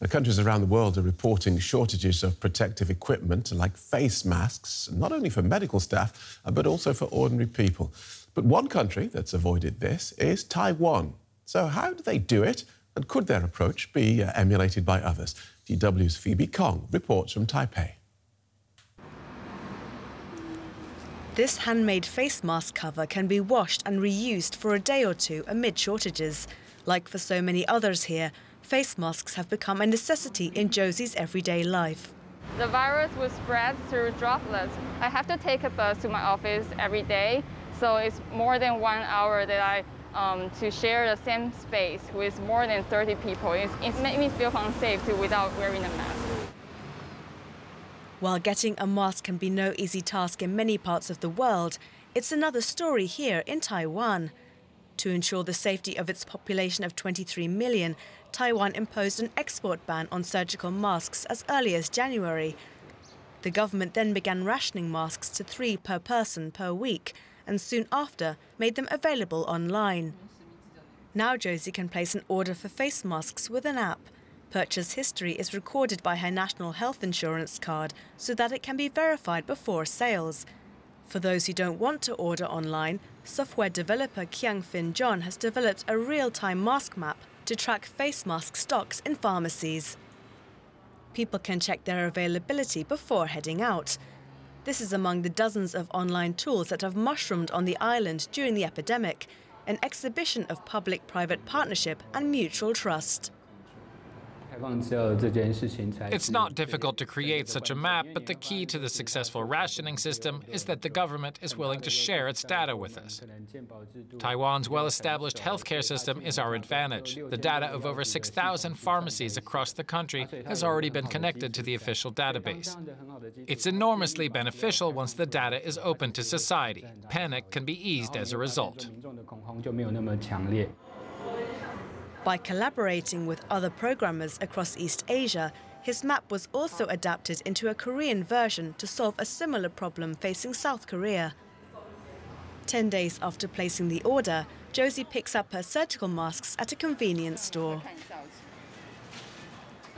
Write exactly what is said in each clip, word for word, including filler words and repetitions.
The countries around the world are reporting shortages of protective equipment like face masks, not only for medical staff, but also for ordinary people. But one country that's avoided this is Taiwan. So how do they do it, and could their approach be uh, emulated by others? D W's Phoebe Kong reports from Taipei. This handmade face mask cover can be washed and reused for a day or two amid shortages. Like for so many others here, face masks have become a necessity in Josie's everyday life. The virus will spread through droplets. I have to take a bus to my office every day, so it's more than one hour that I um, to share the same space with more than thirty people. It's, it made me feel unsafe too, without wearing a mask. While getting a mask can be no easy task in many parts of the world, it's another story here in Taiwan. To ensure the safety of its population of twenty-three million, Taiwan imposed an export ban on surgical masks as early as January. The government then began rationing masks to three per person per week, and soon after made them available online. Now Josie can place an order for face masks with an app. Purchase history is recorded by her national health insurance card so that it can be verified before sales. For those who don't want to order online, software developer Kiang Fin John has developed a real-time mask map to track face mask stocks in pharmacies. People can check their availability before heading out. This is among the dozens of online tools that have mushroomed on the island during the epidemic, an exhibition of public-private partnership and mutual trust. It's not difficult to create such a map, but the key to the successful rationing system is that the government is willing to share its data with us. Taiwan's well-established healthcare system is our advantage. The data of over six thousand pharmacies across the country has already been connected to the official database. It's enormously beneficial once the data is open to society. Panic can be eased as a result. By collaborating with other programmers across East Asia, his map was also adapted into a Korean version to solve a similar problem facing South Korea. Ten days after placing the order, Josie picks up her surgical masks at a convenience store.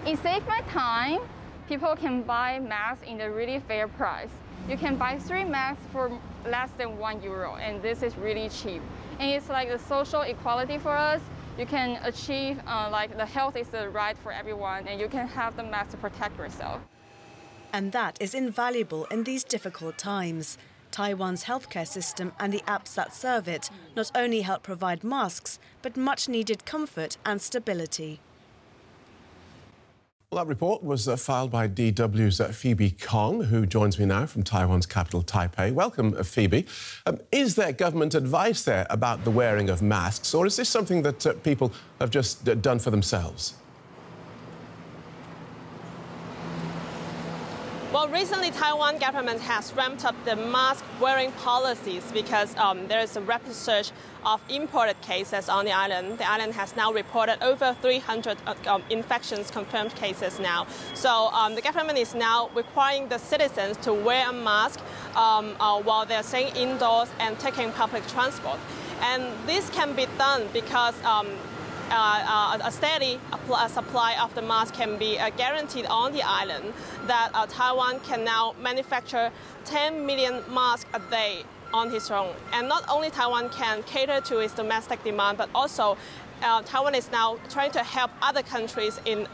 It saved my time. People can buy masks in a really fair price. You can buy three masks for less than one euro, and this is really cheap. And it's like a social equality for us. You can achieve, uh, like, the health is the right for everyone, and you can have the mask to protect yourself. And that is invaluable in these difficult times. Taiwan's healthcare system and the apps that serve it not only help provide masks, but much-needed comfort and stability. Well, that report was uh, filed by D W's uh, Phoebe Kong, who joins me now from Taiwan's capital, Taipei. Welcome, uh, Phoebe. Um, is there government advice there about the wearing of masks, or is this something that uh, people have just uh, done for themselves? Well, recently, Taiwan government has ramped up the mask-wearing policies because um, there is a rapid surge of imported cases on the island. The island has now reported over three hundred um, infections confirmed cases now. So um, the government is now requiring the citizens to wear a mask um, uh, while they're staying indoors and taking public transport. And this can be done because um, Uh, uh, a steady supply of the mask can be uh, guaranteed on the island, that uh, Taiwan can now manufacture ten million masks a day on its own. And not only Taiwan can cater to its domestic demand, but also uh, Taiwan is now trying to help other countries in uh,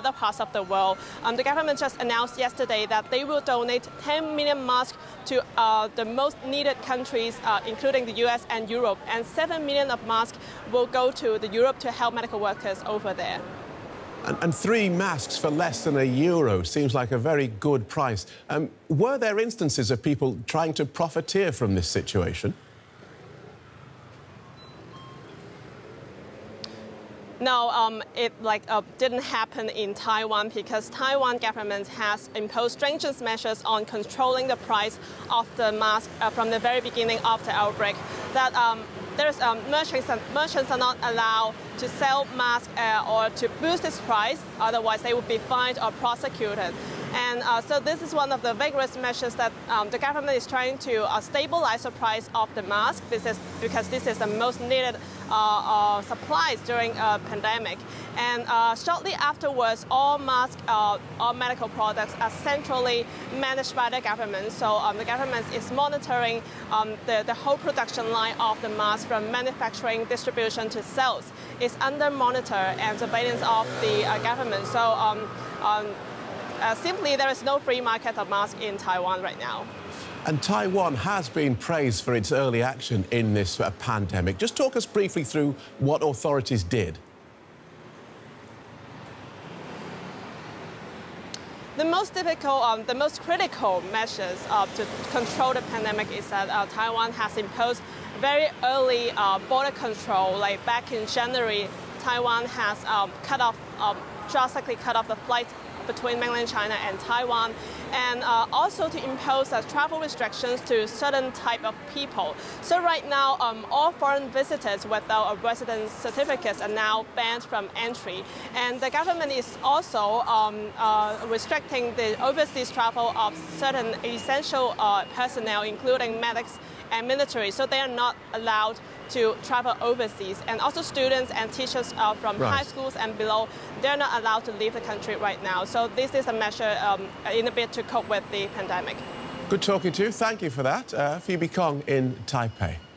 other parts of the world. Um, the government just announced yesterday that they will donate ten million masks to uh, the most needed countries, uh, including the U S and Europe, and seven million of masks will go to the Europe to help medical workers over there. And, and three masks for less than a euro seems like a very good price. Um, were there instances of people trying to profiteer from this situation? No, um, it like uh, didn't happen in Taiwan because Taiwan government has imposed stringent measures on controlling the price of the mask uh, from the very beginning of the outbreak. That um, there's um, merchants and merchants are not allowed to sell masks uh, or to boost its price, otherwise they would be fined or prosecuted. And uh, so this is one of the vigorous measures that um, the government is trying to uh, stabilize the price of the mask. This is because this is the most needed uh, uh, supplies during a pandemic. And uh, shortly afterwards, all masks, uh, all medical products are centrally managed by the government. So um, the government is monitoring um, the, the whole production line of the mask from manufacturing, distribution to sales. It's under monitor and surveillance of the uh, government. So um, um, Uh, simply, there is no free market of masks in Taiwan right now. And Taiwan has been praised for its early action in this uh, pandemic. Just talk us briefly through what authorities did. The most difficult, um, the most critical measures uh, to control the pandemic is that uh, Taiwan has imposed very early uh, border control. Like back in January, Taiwan has um, cut off, um, drastically cut off the flights between mainland China and Taiwan, and uh, also to impose uh, travel restrictions to certain type of people. So right now, um, all foreign visitors without a residence certificates are now banned from entry. And the government is also um, uh, restricting the overseas travel of certain essential uh, personnel, including medics and military, so they are not allowed to travel overseas. And also students and teachers uh, from right. high schools and below, they're not allowed to leave the country right now. So this is a measure um, in a bid to cope with the pandemic. Good talking to you. Thank you for that. Uh, Phoebe Kong in Taipei.